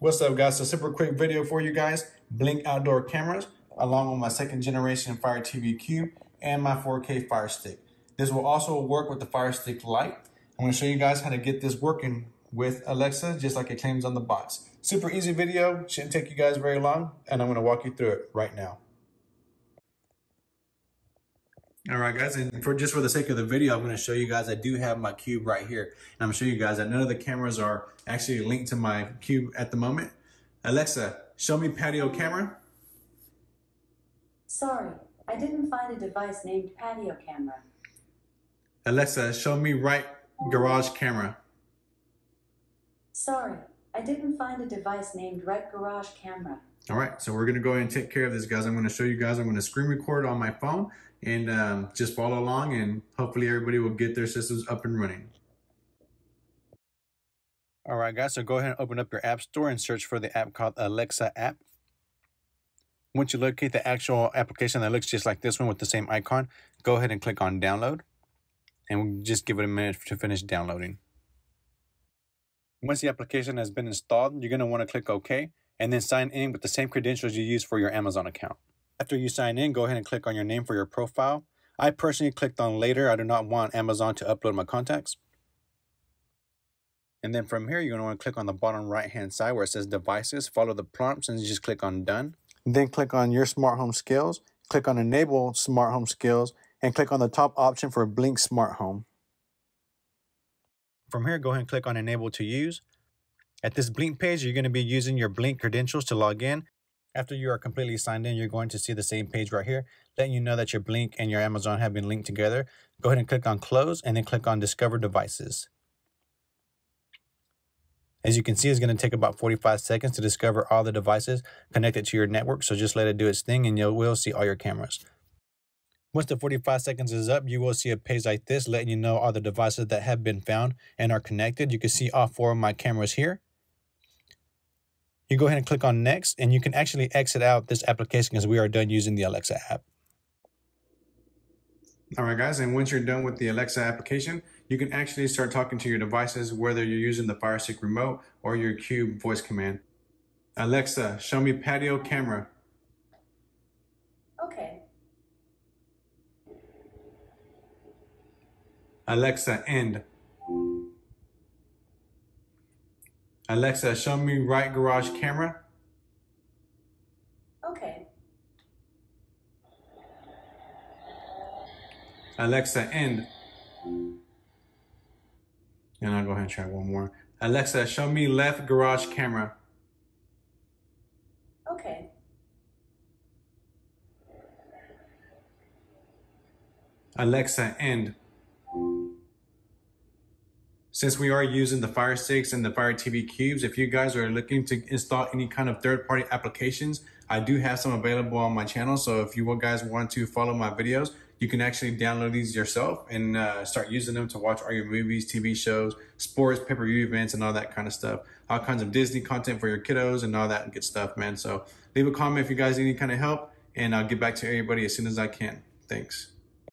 What's up, guys? So super quick video for you guys. Blink outdoor cameras, along with my second generation Fire TV Cube and my 4K Fire Stick. This will also work with the Fire Stick Lite. I'm gonna show you guys how to get this working with Alexa, just like it claims on the box. Super easy video, shouldn't take you guys very long, and I'm gonna walk you through it right now. All right, guys, and for the sake of the video, I'm going to show you guys I do have my Cube right here, and I'm going to show you guys that none of the cameras are actually linked to my Cube at the moment. Alexa, show me patio camera. Sorry, I didn't find a device named patio camera. Alexa, show me right garage camera. Sorry, I didn't find a device named right garage camera. All right, so we're going to go ahead and take care of this, guys. I'm going to show you guys, I'm going to screen record on my phone and just follow along, and hopefully everybody will get their systems up and running. All right, guys, so go ahead and open up your app store and search for the app called Alexa app. Once you locate the actual application that looks just like this one with the same icon, go ahead and click on download, and we'll just give it a minute to finish downloading. Once the application has been installed, you're going to want to click OK, and then sign in with the same credentials you use for your Amazon account. After you sign in, go ahead and click on your name for your profile. I personally clicked on later. I do not want Amazon to upload my contacts. And then from here, you're going to want to click on the bottom right-hand side where it says devices, follow the prompts, and just click on done. Then click on your smart home skills, click on enable smart home skills, and click on the top option for Blink Smart Home. From here, go ahead and click on enable to use. At this Blink page, you're going to be using your Blink credentials to log in. After you are completely signed in, you're going to see the same page right here, letting you know that your Blink and your Amazon have been linked together. Go ahead and click on Close, and then click on Discover Devices. As you can see, it's going to take about 45 seconds to discover all the devices connected to your network, so just let it do its thing, and you will see all your cameras. Once the 45 seconds is up, you will see a page like this, letting you know all the devices that have been found and are connected. You can see all four of my cameras here. You go ahead and click on next, and you can actually exit out this application because we are done using the Alexa app. All right, guys, and once you're done with the Alexa application, you can actually start talking to your devices, whether you're using the Fire Stick remote or your Cube voice command. Alexa, show me patio camera. Okay. Alexa, end. Alexa, show me right garage camera. Okay. Alexa, end. And I'll go ahead and try one more. Alexa, show me left garage camera. Okay. Alexa, end. Since we are using the Fire Sticks and the Fire TV Cubes, if you guys are looking to install any kind of third-party applications, I do have some available on my channel. So if you guys want to follow my videos, you can actually download these yourself and start using them to watch all your movies, TV shows, sports, pay-per-view events, and all that kind of stuff. All kinds of Disney content for your kiddos and all that good stuff, man. So leave a comment if you guys need any kind of help, and I'll get back to everybody as soon as I can. Thanks.